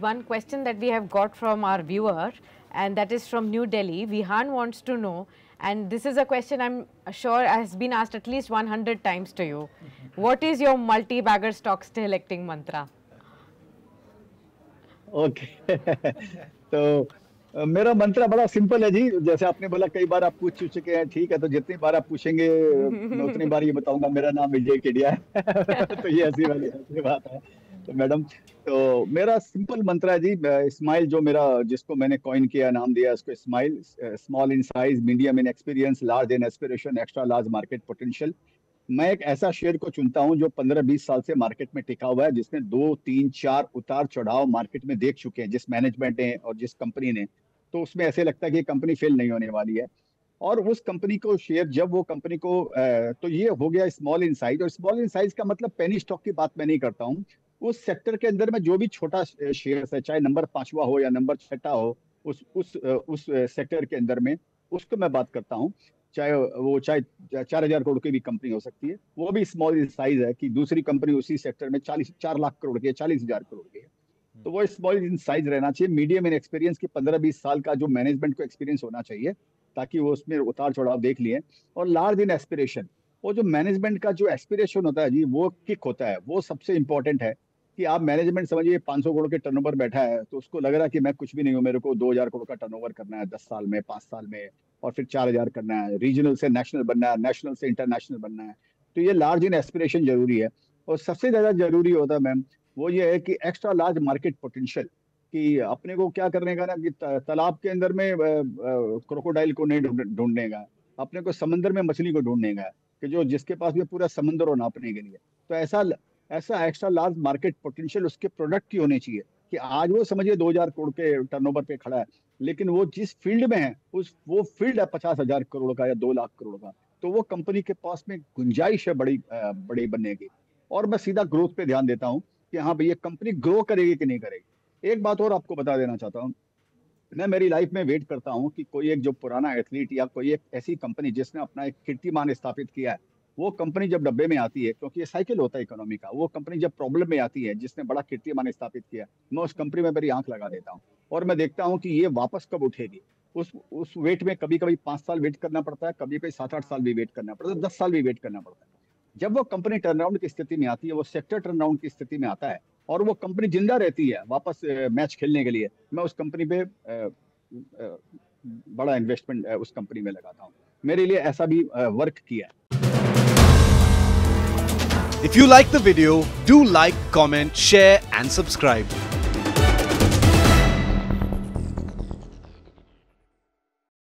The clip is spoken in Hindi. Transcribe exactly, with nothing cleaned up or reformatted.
one question that we have got from our viewer, and that is from New Delhi. Vihan wants to know, and this is a question I'm sure has been asked at least one hundred times to you. What is your multi-bagger stock selecting mantra? Okay. तो uh, मेरा मंत्र बड़ा सिंपल है जी, जैसे आपने बोला कई बार आप पूछ चुके हैं, ठीक है, तो जितनी बार आप पूछेंगे मैं उतनी बार ये बताऊंगा मेरा नाम विजय केडिया है। तो ये ऐसी वाली ऐसी बात है। तो मैडम, तो मेरा सिंपल मंत्र है जी, स्माइल, जो मेरा जिसको मैंने कॉइन किया, नाम दिया उसको smile, small in size, medium in experience, large in aspiration, extra large market potential. मैं एक ऐसा शेयर को चुनता हूं जो पंद्रह बीस साल से मार्केट में टिका हुआ है, जिसने दो तीन चार उतार चढ़ाव मार्केट में देख चुके हैं, जिस मैनेजमेंट ने और जिस कंपनी ने, तो उसमें ऐसे लगता है कि कंपनी फेल नहीं होने वाली है। और उस कंपनी को शेयर, जब वो कंपनी को, तो ये हो गया स्मॉल इन साइज। और स्मॉल इन साइज का मतलब पेनी स्टॉक की बात मैं नहीं करता हूँ, उस सेक्टर के अंदर में जो भी छोटा शेयर है, चाहे नंबर पाँचवा हो या नंबर छठा हो, उस उस उस सेक्टर के अंदर में उसको मैं बात करता हूँ। चाहे वो चाहे चार हजार करोड़ की भी कंपनी हो सकती है, वो भी स्मॉल इन साइज है कि दूसरी कंपनी उसी सेक्टर में चालीस चार लाख करोड़ की है, चालीस हजार करोड़ की है, तो वो स्मॉल इन साइज रहना चाहिए। मीडियम इन एक्सपीरियंस की पंद्रह बीस साल का जो मैनेजमेंट को एक्सपीरियंस होना चाहिए, ताकि वो उसमें उतार चढ़ाव देख लिए। और लार्ज इन एस्पिरेशन, वो जो मैनेजमेंट का जो एस्पिरेशन होता है जी, वो किक होता है, वो सबसे इंपॉर्टेंट है। कि आप मैनेजमेंट समझिए पाँच सौ करोड़ के टर्नओवर बैठा है, तो उसको लग रहा है कि मैं कुछ भी नहीं हूँ, मेरे को दो हजार करोड़ का टर्नओवर करना है दस साल में, पाँच साल में, और फिर चार हजार करना है, रीजनल से नेशनल बनना है, नेशनल से इंटरनेशनल बनना है। तो ये लार्ज इन एस्पिरेशन जरूरी है। और सबसे ज़्यादा जरूरी होता है मैम वो ये है कि एक्स्ट्रा लार्ज मार्केट पोटेंशियल, कि अपने को क्या करने का ना, कि तालाब के अंदर में क्रोकोडाइल को नहीं ढूंढने का, अपने को समंदर में मछली को ढूंढने का, कि जो जिसके पास में पूरा समंदर हो नापने के लिए। तो ऐसा ऐसा एक्स्ट्रा लार्ज मार्केट पोटेंशियल उसके प्रोडक्ट की होनी चाहिए, कि आज वो समझिए दो हजार करोड़ के टर्नओवर पे खड़ा है, लेकिन वो जिस फील्ड में है उस वो फील्ड है पचास हजार करोड़ का या दो लाख करोड़ का, तो वो कंपनी के पास में गुंजाइश है बड़ी बड़ी बनने की। और मैं सीधा ग्रोथ पे ध्यान देता हूँ कि हाँ भाई, ये कंपनी ग्रो करेगी कि नहीं करेगी। एक बात और आपको बता देना चाहता हूँ, मैं मेरी लाइफ में वेट करता हूँ कि कोई एक जो पुराना एथलीट या कोई एक ऐसी कंपनी जिसने अपना एक कीर्तिमान स्थापित किया है, वो कंपनी जब डब्बे में आती है, क्योंकि ये साइकिल होता है इकोनॉमी का, वो कंपनी जब प्रॉब्लम में आती है जिसने बड़ा कीर्तिमान स्थापित किया, मैं उस कंपनी में मेरी आंख लगा देता हूँ और मैं देखता हूँ कि ये वापस कब उठेगी। उस उस वेट में कभी कभी पाँच साल वेट करना पड़ता है, कभी कभी सात आठ साल भी वेट करना पड़ता है, दस साल भी वेट करना पड़ता है। जब वो कंपनी टर्नराउंड की स्थिति में आती है, वो सेक्टर टर्नराउंड की स्थिति में आता है और वो कंपनी जिंदा रहती है वापस मैच खेलने के लिए, मैं उस कंपनी पे बड़ा इन्वेस्टमेंट उस कंपनी में लगाता हूँ। मेरे लिए ऐसा भी वर्क किया है। If you like the video, do like, comment, share and subscribe.